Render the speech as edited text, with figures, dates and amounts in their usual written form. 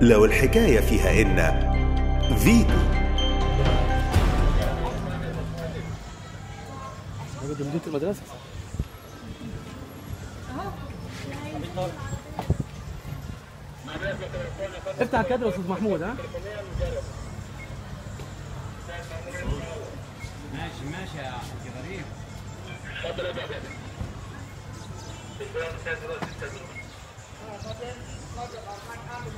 لو الحكاية فيها إن فيتو. هذا مدير المدرسة. افتح الكادر يا أستاذ محمود. ها؟ ماشي ماشي يا أخي غريب. اتفضل افتح الكادر. اتفضل افتح الكادر.